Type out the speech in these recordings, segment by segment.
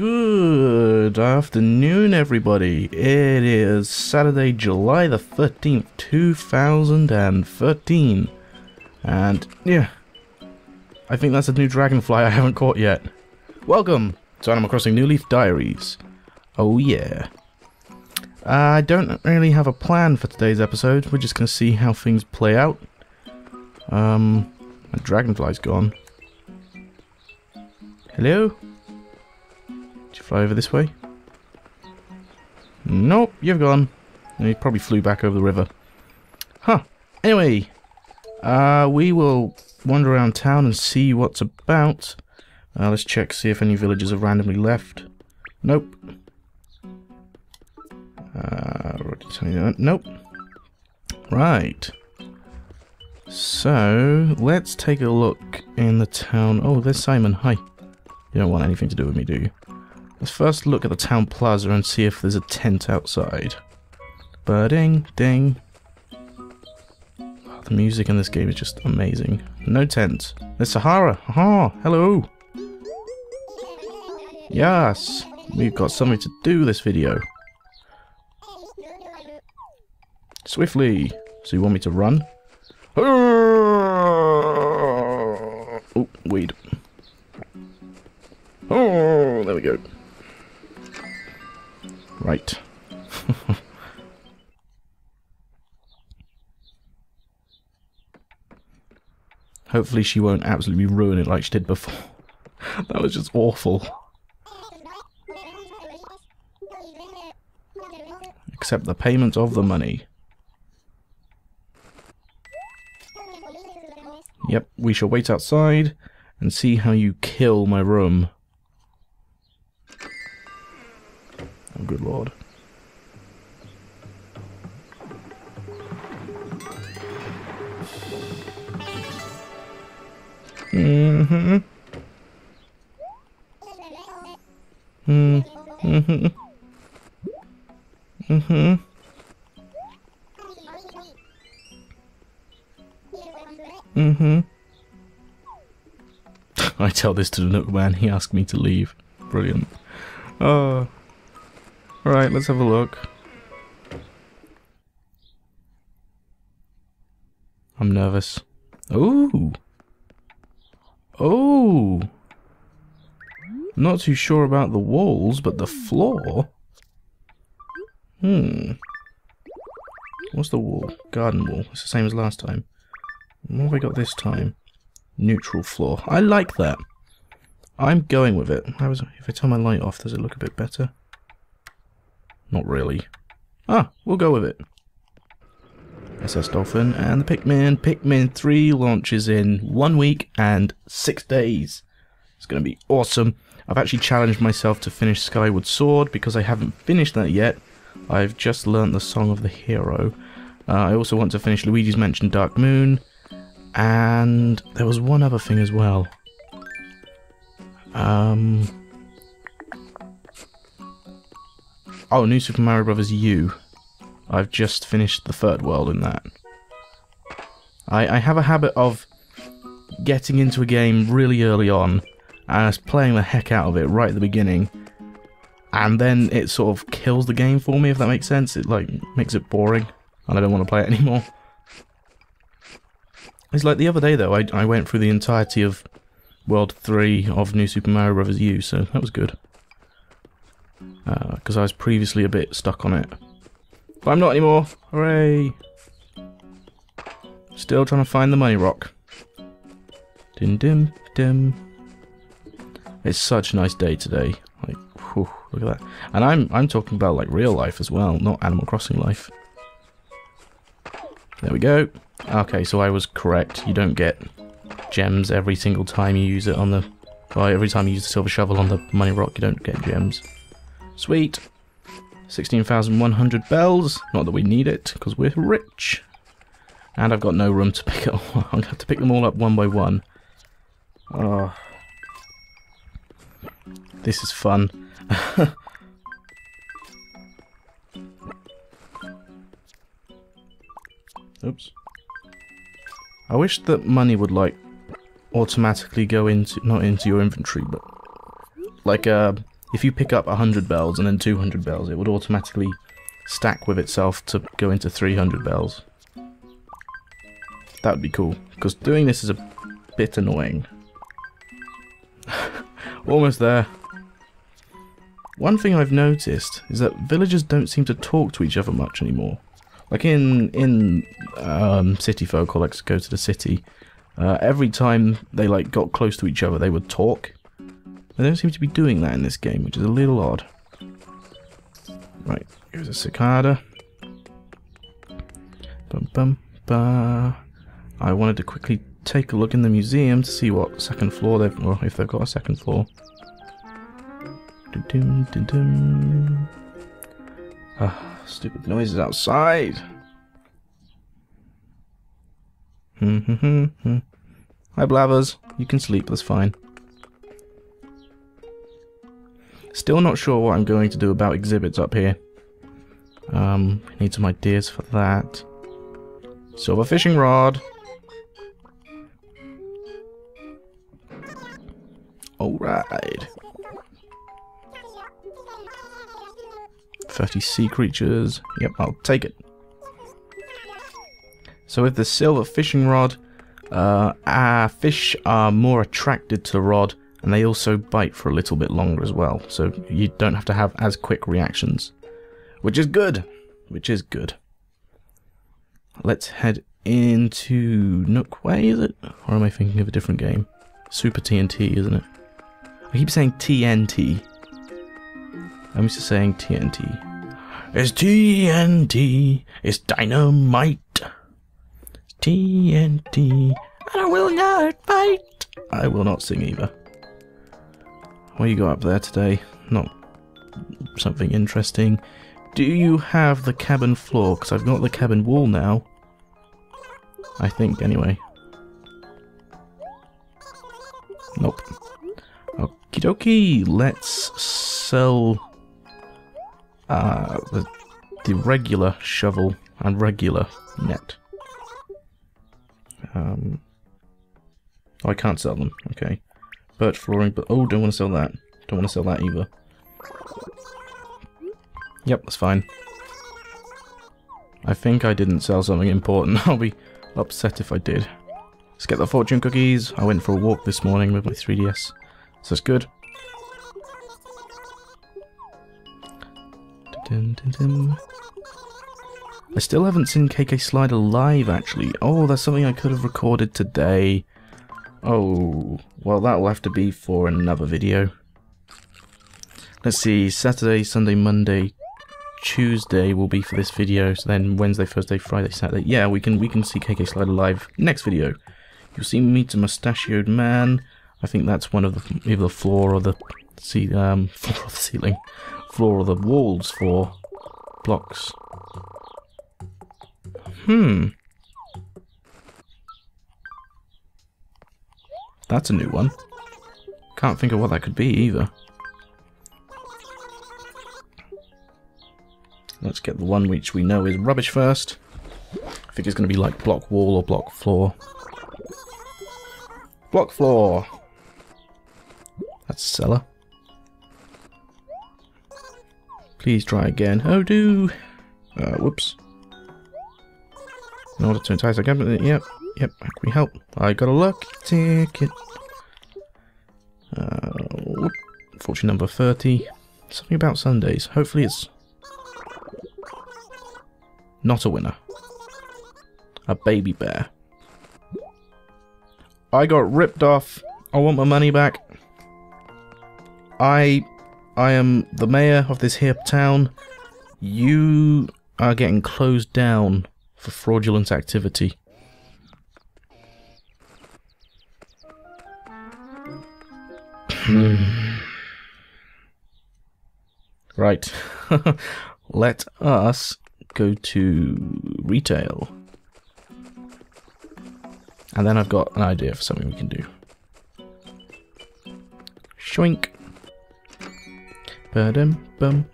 Good afternoon, everybody. It is Saturday, July the 13th, 2013. And, yeah. I think that's a new dragonfly I haven't caught yet. Welcome to Animal Crossing New Leaf Diaries. Oh, yeah. I don't really have a plan for today's episode. We're just going to see how things play out. My dragonfly's gone. Hello? Did you fly over this way? Nope, you've gone. He probably flew back over the river. Huh. Anyway, we will wander around town and see what's about. Let's check, see if any villagers have randomly left. Nope. Nope. Right. So, let's take a look in the town. Oh, there's Simon. Hi. You don't want anything to do with me, do you? Let's first look at the town plaza and see if there's a tent outside. Ba-ding, ding. Oh, the music in this game is just amazing. No tent. There's Sahara. Aha, hello. Yes, we've got something to do this video. Swiftly. So you want me to run? Oh, weed. Oh, there we go. Right. Hopefully she won't absolutely ruin it like she did before. That was just awful. Accept the payment of the money. Yep, we shall wait outside and see how you kill my room. Oh, good lord. I tell this to the Nookman, he asked me to leave. Brilliant. Alright, let's have a look. I'm nervous. Ooh! Oh! Not too sure about the walls, but the floor? Hmm. What's the wall? Garden wall. It's the same as last time. What have I got this time? Neutral floor. I like that. I'm going with it. If I turn my light off, does it look a bit better? Not really. Ah, we'll go with it. SS Dolphin and the Pikmin. Pikmin 3 launches in 1 week and 6 days. It's going to be awesome. I've actually challenged myself to finish Skyward Sword because I haven't finished that yet. I've just learnt the Song of the Hero. I also want to finish Luigi's Mansion Dark Moon. And there was one other thing as well. Oh, New Super Mario Bros. U. I've just finished the third world in that. I have a habit of getting into a game really early on and playing the heck out of it right at the beginning, and then it sort of kills the game for me, if that makes sense. It like makes it boring and I don't want to play it anymore. It's like the other day though, I went through the entirety of World 3 of New Super Mario Bros. U, so that was good. Because I was previously a bit stuck on it. But I'm not anymore! Hooray! Still trying to find the money rock. Dim dim dim. It's such a nice day today. Like, whew, look at that. And I'm talking about like real life as well, not Animal Crossing life. There we go. Okay, so I was correct. You don't get gems every single time you use it on the... Well, every time you use the silver shovel on the money rock, you don't get gems. Sweet. 16,100 bells. Not that we need it, because we're rich. And I've got no room to pick it all up. I'm going to have to pick them all up one by one. Oh. This is fun. Oops. I wish that money would, like, automatically go into... Not into your inventory, but... Like, if you pick up 100 bells and then 200 bells, it would automatically stack with itself to go into 300 bells. That would be cool, because doing this is a bit annoying. Almost there. One thing I've noticed is that villagers don't seem to talk to each other much anymore. Like in city folk, or like go to the city, every time they like got close to each other, they would talk. They don't seem to be doing that in this game, which is a little odd. Right, here's a cicada. Bum bum ba. I wanted to quickly take a look in the museum to see what second floor they've, well, if they've got a second floor. Dun, dun, dun. Ah, stupid noises outside. Hi, Blathers. You can sleep, that's fine. Still not sure what I'm going to do about exhibits up here. Need some ideas for that. Silver fishing rod. Alright. 30 sea creatures. Yep, I'll take it. So with the silver fishing rod, fish are more attracted to the rod, and they also bite for a little bit longer as well. So you don't have to have as quick reactions, which is good. Which is good. Let's head into Nook Way, is it? Or am I thinking of a different game? Super TNT, isn't it? I keep saying TNT. I'm used to saying TNT. It's TNT. It's dynamite. It's TNT. And I will not bite. I will not sing either. What you got up there today? Not something interesting. Do you have the cabin floor? Because I've got the cabin wall now. I think, anyway. Nope. Okie dokie. Let's sell... the regular shovel and regular net. Oh, I can't sell them, okay. Birch flooring, but oh, don't want to sell that. Don't want to sell that either. Yep, that's fine. I think I didn't sell something important. I'll be upset if I did. Let's get the fortune cookies. I went for a walk this morning with my 3DS, so it's good. Dun, dun, dun. I still haven't seen KK Slider live, actually. Oh, that's something I could have recorded today. Oh, well, that will have to be for another video. Let's see, Saturday, Sunday, Monday, Tuesday will be for this video. So then Wednesday, Thursday, Friday, Saturday. Yeah, we can see KK Slider live next video. You'll see me meet a mustachioed man. I think that's one of the, either the floor or the floor or the ceiling. Floor of the walls for blocks. That's a new one. Can't think of what that could be either. Let's get the one which we know is rubbish first. I think it's going to be like block wall or block floor. Block floor! That's cellar. Please try again. Oh, do! Whoops. In order to entice our cabinet. Yep, yep, how can we help? I got a lucky ticket. Whoop. Fortune number 30. Something about Sundays. Hopefully it's... not a winner. A baby bear. I got ripped off. I want my money back. I am the mayor of this here town. You are getting closed down for fraudulent activity. Right. Let us go to retail. And then I've got an idea for something we can do. Shoink. Ba-dum, bum.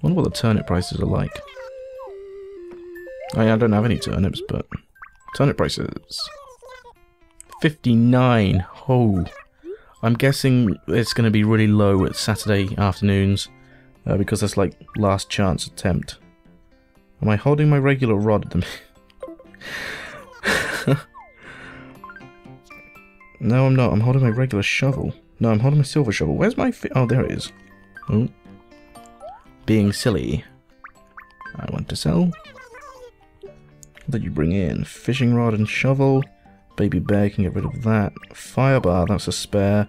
Wonder what the turnip prices are like. I mean, I don't have any turnips, but turnip prices. 59. Oh, I'm guessing it's going to be really low at Saturday afternoons because that's like last chance attempt. Am I holding my regular rod at the minute? No, I'm not. I'm holding my regular shovel. No, I'm holding my silver shovel. Where's my... oh, there it is. Oh. Being silly. I want to sell. What did you bring in? Fishing rod and shovel. Baby bear, can get rid of that. Fire bar, that's a spare.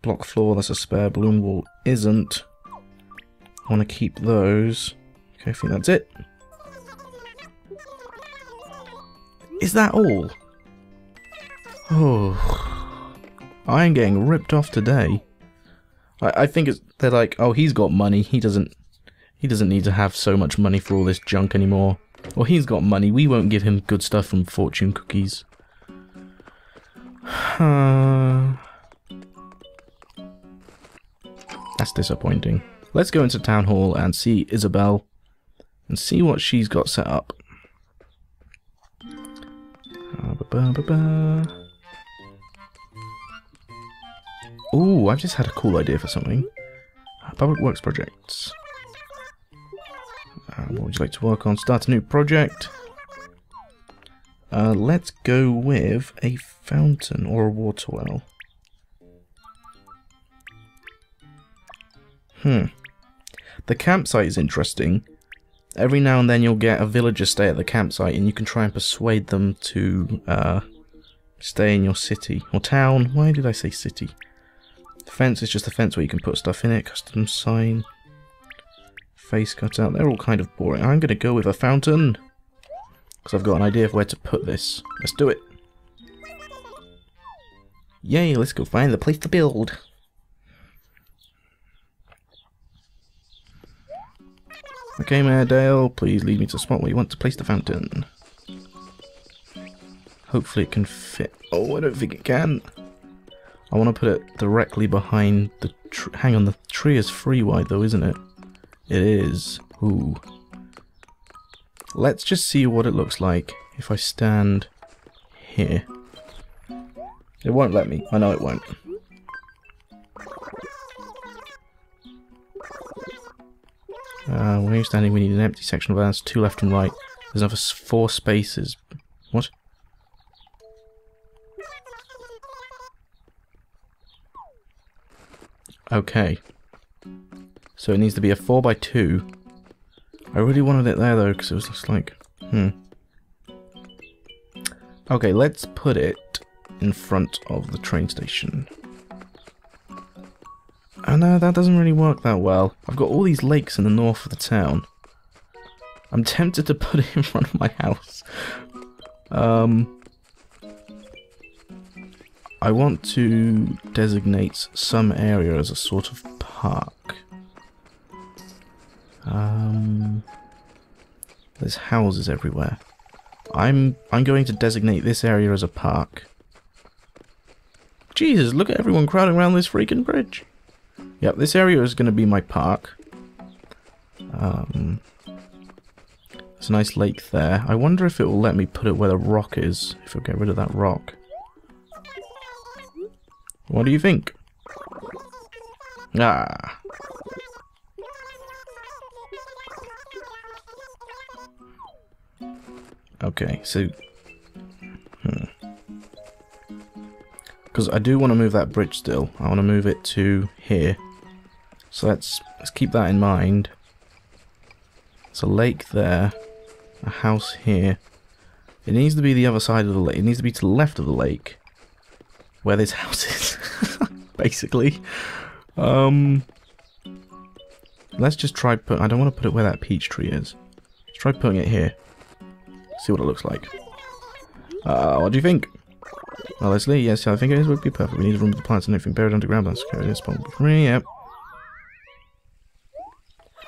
Block floor, that's a spare. Balloon wall isn't. I want to keep those. Okay, I think that's it. Is that all? Oh, I am getting ripped off today. I think it's, they're like, oh, he's got money. He doesn't need to have so much money for all this junk anymore. Well, he's got money. We won't give him good stuff from fortune cookies. That's disappointing. Let's go into Town Hall and see Isabelle and see what she's got set up. Ooh, I've just had a cool idea for something. Public Works Projects. What would you like to work on? Start a new project. Let's go with a fountain or a water well. Hmm. The campsite is interesting. Every now and then you'll get a villager stay at the campsite and you can try and persuade them to stay in your city. Or town. Why did I say city? The fence is just a fence where you can put stuff in it. Custom sign. Face cut out. They're all kind of boring. I'm going to go with a fountain. Because I've got an idea of where to put this. Let's do it. Yay, let's go find the place to build. Okay, Mayor Dale, please lead me to the spot where you want to place the fountain. Hopefully it can fit. Oh, I don't think it can. I want to put it directly behind the tree. Hang on, the tree is free wide though, isn't it? It is. Ooh. Let's just see what it looks like if I stand here. It won't let me. I know it won't. Where you're standing, we need an empty section of lands, 2 left and right. There's another 4 spaces. What? Okay. So it needs to be a 4x2. I really wanted it there though, because it was just like... hmm. Okay, let's put it in front of the train station. Oh no, that doesn't really work that well. I've got all these lakes in the north of the town. I'm tempted to put it in front of my house. I want to designate some area as a sort of park. There's houses everywhere. I'm going to designate this area as a park. Jesus, look at everyone crowding around this freaking bridge. Yep, this area is going to be my park. There's a nice lake there. I wonder if it will let me put it where the rock is, if it'll get rid of that rock. What do you think? Ah. Okay, so... because I do want to move that bridge still. I want to move it to here. So let's keep that in mind. There's a lake there. A house here. It needs to be the other side of the lake. It needs to be to the left of the lake. Where this house is. Basically. Let's just try put... I don't want to put it where that peach tree is. Let's try putting it here. See what it looks like. What do you think? Oh, Leslie, yes, I think it would be perfect. We need room for the plants and everything buried underground. That's okay. This one, yep.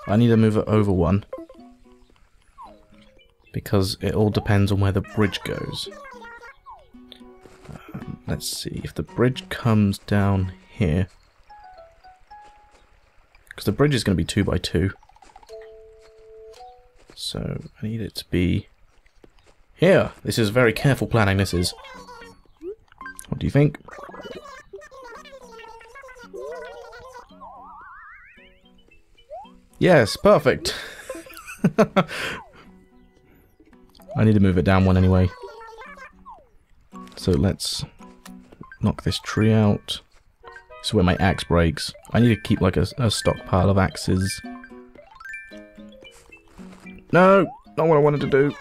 I need to move it over 1 because it all depends on where the bridge goes. Let's see if the bridge comes down here, because the bridge is going to be 2x2. So I need it to be here. This is very careful planning. This is. What do you think? Yes, perfect. I need to move it down one anyway. So let's knock this tree out. This is where my axe breaks. I need to keep like a stockpile of axes. No, not what I wanted to do.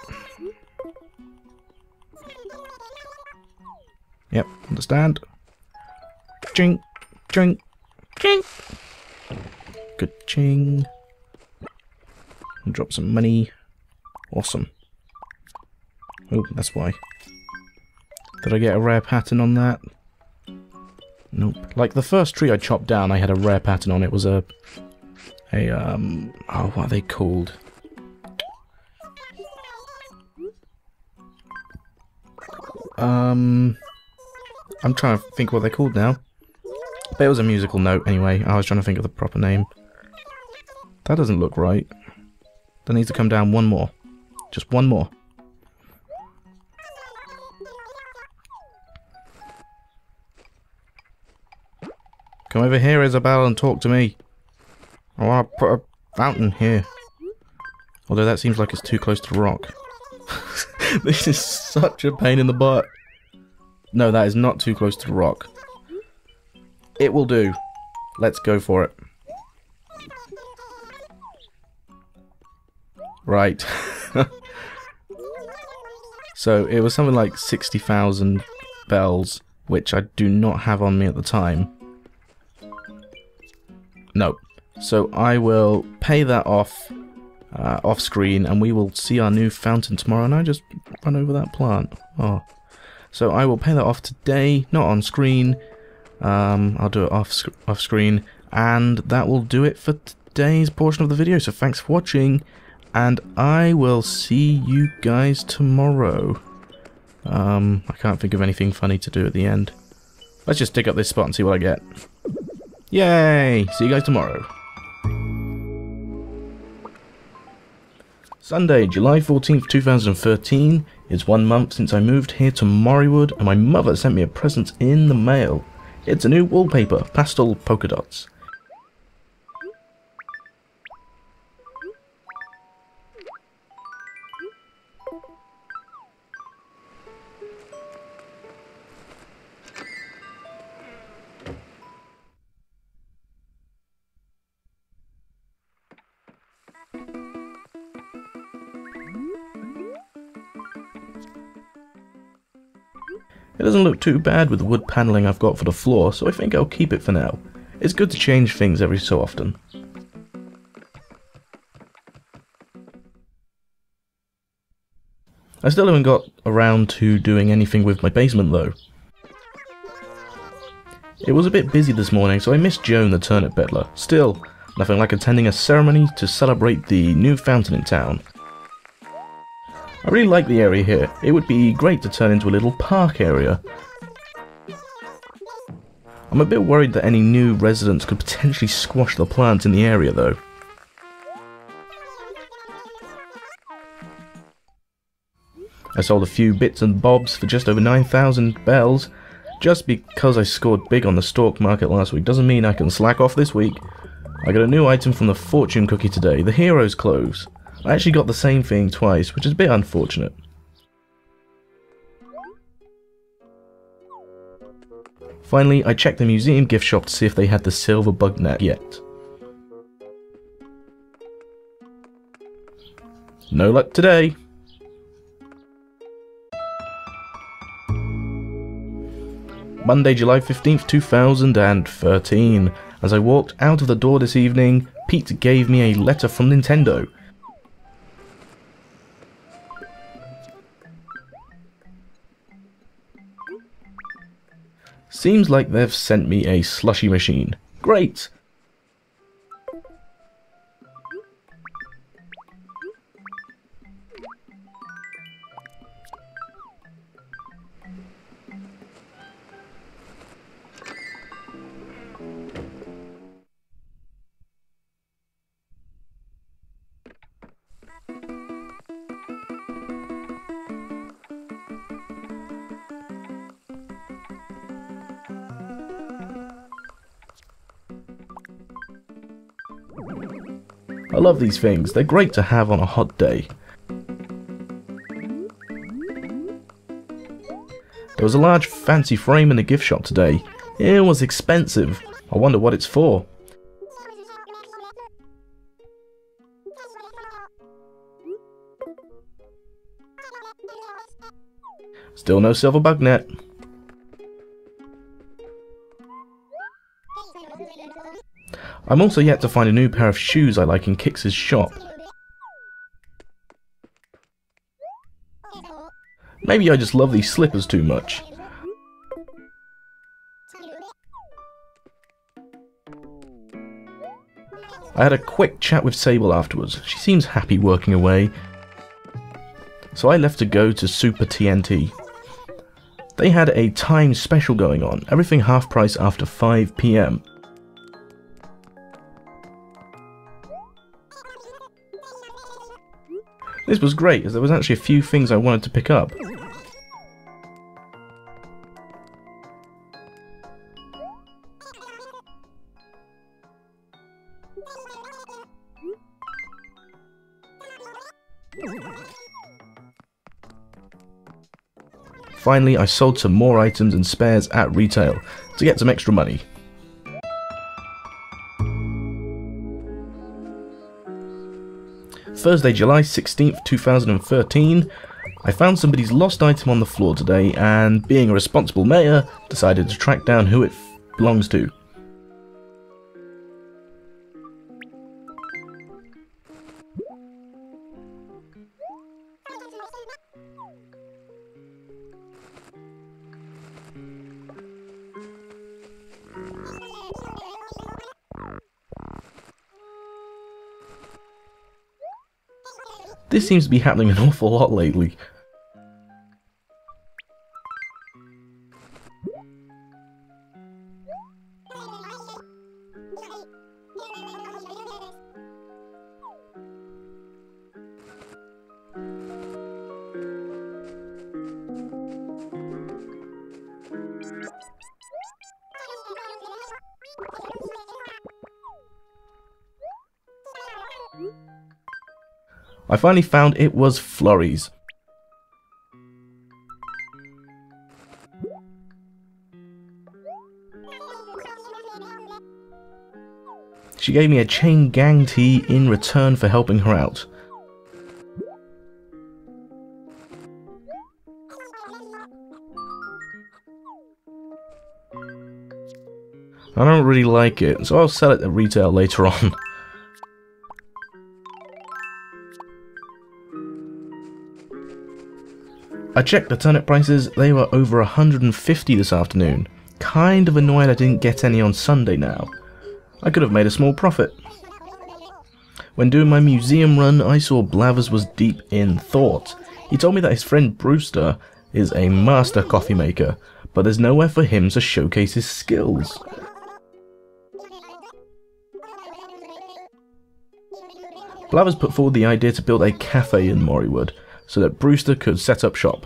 Yep, understand. Ching, ching, ching. Good ching. Drop some money. Awesome. Oh, that's why. Did I get a rare pattern on that? Nope. Like the first tree I chopped down, I had a rare pattern on it. It was oh, what are they called? I'm trying to think what they're called now. But it was a musical note anyway. I was trying to think of the proper name. That doesn't look right. That needs to come down one more. Just one more. Come over here, Isabelle, and talk to me. I want to put a fountain here. Although that seems like it's too close to the rock. This is such a pain in the butt. No, that is not too close to the rock. It will do. Let's go for it. Right. So it was something like 60,000 bells, which I do not have on me at the time. No. So I will pay that off off screen, and we will see our new fountain tomorrow. And I just run over that plant. Oh. So I will pay that off today, not on screen. I'll do it off screen. And that will do it for today's portion of the video. So thanks for watching. And I will see you guys tomorrow. I can't think of anything funny to do at the end. Let's just dig up this spot and see what I get. Yay! See you guys tomorrow. Sunday, July 14th, 2013. It's 1 month since I moved here to Morewood, and my mother sent me a present in the mail. It's a new wallpaper, pastel polka dots. It doesn't look too bad with the wood panelling I've got for the floor, so I think I'll keep it for now. It's good to change things every so often. I still haven't got around to doing anything with my basement though. It was a bit busy this morning, so I missed Joan the turnip peddler. Still, nothing like attending a ceremony to celebrate the new fountain in town. I really like the area here. It would be great to turn into a little park area. I'm a bit worried that any new residents could potentially squash the plants in the area though. I sold a few bits and bobs for just over 9,000 bells. Just because I scored big on the stock market last week doesn't mean I can slack off this week. I got a new item from the fortune cookie today, the hero's clothes. I actually got the same thing twice, which is a bit unfortunate. Finally, I checked the museum gift shop to see if they had the silver bug net yet. No luck today! Monday, July 15th, 2013. As I walked out of the door this evening, Pete gave me a letter from Nintendo. Seems like they've sent me a slushy machine. Great! I love these things, they're great to have on a hot day. There was a large fancy frame in the gift shop today. It was expensive. I wonder what it's for. Still no silver bug net. I'm also yet to find a new pair of shoes I like in Kix's shop. Maybe I just love these slippers too much. I had a quick chat with Sable afterwards. She seems happy working away. So I left to go to Super TNT. They had a time special going on, everything half price after 5 PM. This was great, as there was actually a few things I wanted to pick up. Finally, I sold some more items and spares at retail to get some extra money. Thursday, July 16th, 2013. I found somebody's lost item on the floor today and, being a responsible mayor, decided to track down who it belongs to. This seems to be happening an awful lot lately. I finally found it was Flurries. She gave me a chain gang tea in return for helping her out. I don't really like it, so I'll sell it at retail later on. I checked the turnip prices, they were over 150 this afternoon. Kind of annoyed I didn't get any on Sunday now. I could have made a small profit. When doing my museum run, I saw Blathers was deep in thought. He told me that his friend Brewster is a master coffee maker, but there's nowhere for him to showcase his skills. Blathers put forward the idea to build a cafe in Morewood, so that Brewster could set up shop.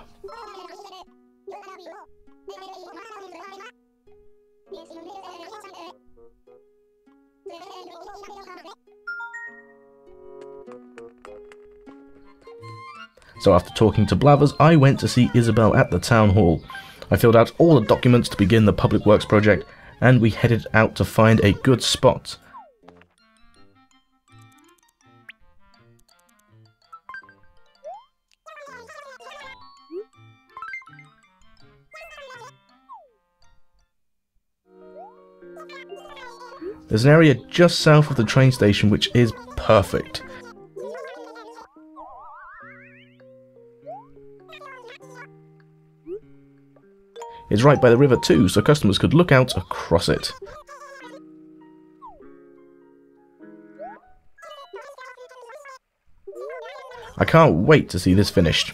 So after talking to Blathers, I went to see Isabelle at the town hall. I filled out all the documents to begin the public works project, and we headed out to find a good spot. There's an area just south of the train station which is perfect. It's right by the river too, so customers could look out across it. I can't wait to see this finished.